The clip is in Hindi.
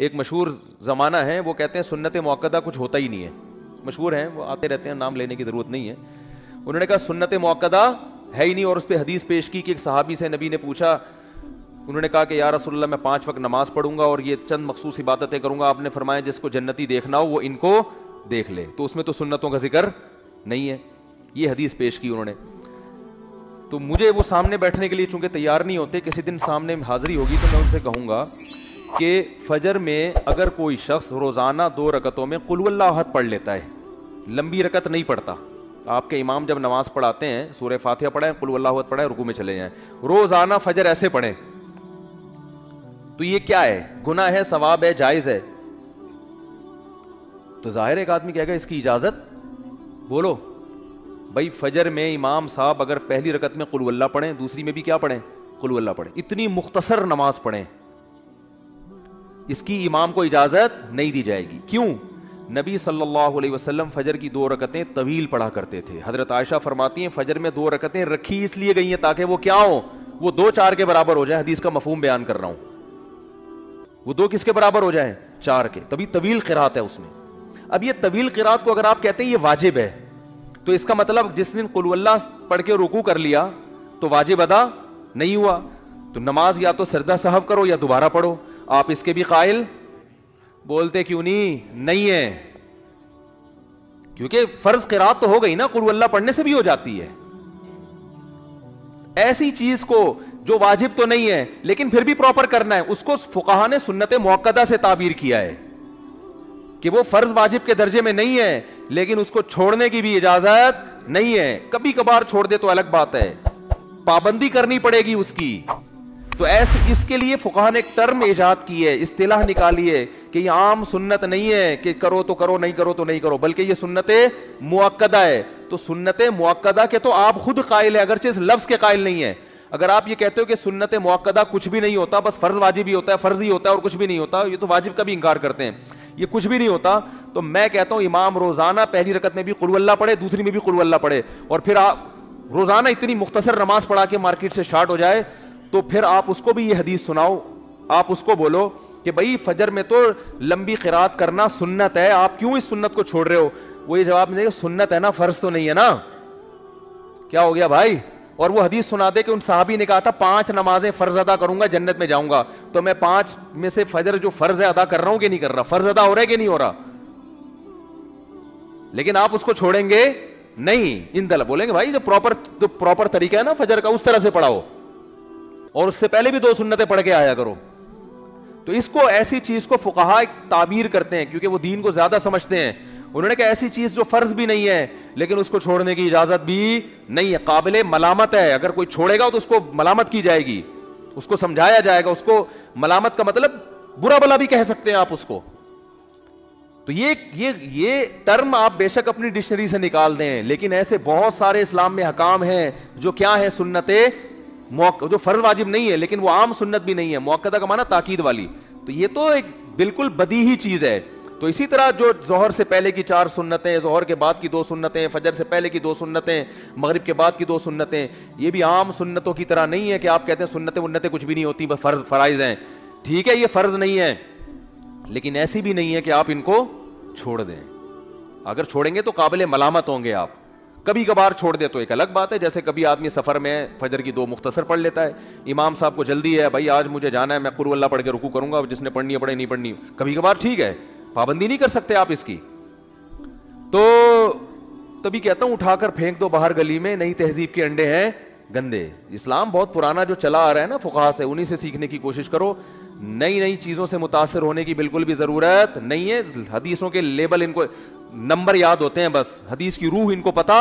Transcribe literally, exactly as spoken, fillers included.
एक मशहूर ज़माना है, वो कहते हैं सुन्नत मौक़दा कुछ होता ही नहीं है, मशहूर हैं वो, आते रहते हैं, नाम लेने की ज़रूरत नहीं है। उन्होंने कहा सुन्नत मौक़दा है ही नहीं, और उस पर हदीस पेश की कि एक सहाबी से नबी ने पूछा, उन्होंने कहा कि या रसूलल्लाह मैं पाँच वक्त नमाज़ पढ़ूंगा और ये चंद मखसूस इबादतें करूँगा। आपने फरमाया जिसको जन्नती देखना हो वो इनको देख ले, तो उसमें तो सुन्नतों का जिक्र नहीं है, ये हदीस पेश की उन्होंने। तो मुझे वो सामने बैठने के लिए चूँकि तैयार नहीं होते, किसी दिन सामने हाज़िरी होगी तो मैं उनसे कहूँगा कि फजर में अगर कोई शख्स रोज़ाना दो रकतों में कुल वल्लाहु अहद पढ़ लेता है, लंबी रकत नहीं पढ़ता, आपके इमाम जब नमाज़ पढ़ाते हैं सूरह फातिहा पढ़ाएं, कुल वल्लाहु अहद पढ़ाएं, रुकू में चले जाएं, रोज़ाना फजर ऐसे पढ़ें, तो ये क्या है? गुनाह है, सवाब है, जायज़ है? तो ज़ाहिर एक आदमी कहेगा इसकी इजाज़त, बोलो भाई फजर में इमाम साहब अगर पहली रकत में कुल वल्लाह पढ़ें, दूसरी में भी क्या पढ़ें? कुल वल्लाह पढ़ें, इतनी मुख्तसर नमाज पढ़ें, इसकी इमाम को इजाज़त नहीं दी जाएगी। क्यों? नबी सल्लल्लाहु अलैहि वसल्लम फजर की दो रकतें तवील पढ़ा करते थे। हज़रत आयशा फरमाती हैं फजर में दो रकतें रखी इसलिए गई हैं ताकि वो क्या हो, वो दो चार के बराबर हो जाए। हदीस का मफहूम बयान कर रहा हूँ, वो दो किसके बराबर हो जाए? चार के, तभी तवील क़िरात है उसमें। अब ये तवील क़िरात को अगर आप कहते हैं ये वाजिब है, तो इसका मतलब जिस दिन कुल वल्लाह पढ़ के रुकू कर लिया तो वाजिब अदा नहीं हुआ। तो नमाज या तो सरदा साहब करो या दोबारा पढ़ो, आप इसके भी कायल बोलते क्यों नहीं नहीं है, क्योंकि फर्ज क़िरात तो हो गई ना, कुल वल्लाह पढ़ने से भी हो जाती है। ऐसी चीज को जो वाजिब तो नहीं है लेकिन फिर भी प्रॉपर करना है, उसको फुकाहा ने सुन्नत मौक़दा से ताबीर किया है कि वो फर्ज वाजिब के दर्जे में नहीं है, लेकिन उसको छोड़ने की भी इजाजत नहीं है। कभी कभार छोड़ दे तो अलग बात है, पाबंदी करनी पड़ेगी उसकी। तो ऐसे इसके लिए फुकाहा ने एक टर्म ईजाद की है, इस्तिलाह निकाली है कि ये आम सुन्नत नहीं है कि करो तो करो नहीं करो तो नहीं करो, बल्कि ये सुन्नत मुअक्कदा है। तो सुन्नत मुअक्कदा के तो आप खुद कायल है, अगरचे इस लफ्ज़ के कायल नहीं है। अगर आप ये कहते हो कि सुन्नत मुअक्कदा कुछ भी नहीं होता, बस फर्ज वाजिब ही होता है, फर्ज ही होता है और कुछ भी नहीं होता, ये तो वाजिब का भी इंकार करते हैं, ये कुछ भी नहीं होता। तो मैं कहता हूँ इमाम रोज़ाना पहली रकत में भी कुल वल्लाह पढ़े, दूसरी में भी कुल वल्लाह पढ़े, और फिर आप रोज़ाना इतनी मुख्तसर नमाज पढ़ा के मार्केट से शार्ट हो जाए, तो फिर आप उसको भी ये हदीस सुनाओ, आप उसको बोलो कि भाई फजर में तो लंबी क़िरात करना सुन्नत है, आप क्यों इस सुन्नत को छोड़ रहे हो? वो ये जवाब देगा सुन्नत है ना, फ़र्ज तो नहीं है ना, क्या हो गया भाई? और वो हदीस सुना दे कि उन साहबी ने कहा था पांच नमाजें फ़र्ज अदा करूंगा जन्नत में जाऊंगा, तो मैं पांच में से फजर जो फ़र्ज़ है अदा कर रहा हूँ कि नहीं कर रहा, फ़र्ज अदा हो रहा है कि नहीं हो रहा। लेकिन आप उसको छोड़ेंगे नहीं, इंदल बोलेंगे भाई जो प्रॉपर जो प्रॉपर तरीका है ना फजर का, उस तरह से पढ़ाओ, और उससे पहले भी दो सुन्नतें पढ़ के आया करो। तो इसको, ऐसी चीज को फुकाहा एक ताबीर करते हैं क्योंकि वो दीन को ज्यादा समझते हैं। उन्होंने कहा ऐसी चीज जो फर्ज भी नहीं है लेकिन उसको छोड़ने की इजाजत भी नहीं है, काबिले मलामत है। अगर कोई छोड़ेगा तो उसको मलामत की जाएगी, उसको समझाया जाएगा, उसको मलामत का मतलब बुरा भला भी कह सकते हैं आप उसको। तो ये ये ये टर्म आप बेशक अपनी डिक्शनरी से निकाल दें, लेकिन ऐसे बहुत सारे इस्लाम में हकाम हैं जो क्या है, सुन्नतें जो फर्ज वाजिब नहीं है लेकिन वो आम सुन्नत भी नहीं है, मुअक्कदा का माना ताकीद वाली। तो ये तो एक बिल्कुल बदीही चीज़ है। तो इसी तरह जो जोहर से पहले की चार सुन्नतें, जोहर के बाद की दो सुन्नतें, फजर से पहले की दो सुन्नतें, मगरिब के बाद की दो सुन्नतें, ये भी आम सुन्नतों की तरह नहीं है कि आप कहते हैं सुन्नतें उन्नतें कुछ भी नहीं होती, बस फर्ज फ़राइज़ हैं। ठीक है ये फ़र्ज़ नहीं है, लेकिन ऐसी भी नहीं है कि आप इनको छोड़ दें। अगर छोड़ेंगे तो काबिल मलामत होंगे आप। कभी कभार छोड़ दे तो एक अलग बात है, जैसे कभी आदमी सफ़र में फजर की दो मुख्तसर पढ़ लेता है, इमाम साहब को जल्दी है, भाई आज मुझे जाना है, मैं कुल वल्लाह पढ़ के रुकू करूंगा, जिसने पढ़नी है पढ़े, नहीं पढ़नी कभी कभार ठीक है, पाबंदी नहीं कर सकते आप इसकी। तो तभी कहता हूँ उठाकर फेंक दो बाहर गली में, नई तहजीब के अंडे हैं गंदे। इस्लाम बहुत पुराना जो चला आ रहा है ना, फुकाहा से, उन्हीं से सीखने की कोशिश करो। नई नई चीज़ों से मुतासर होने की बिल्कुल भी ज़रूरत नहीं है। हदीसों के लेबल इनको नंबर याद होते हैं बस, हदीस की रूह इनको पता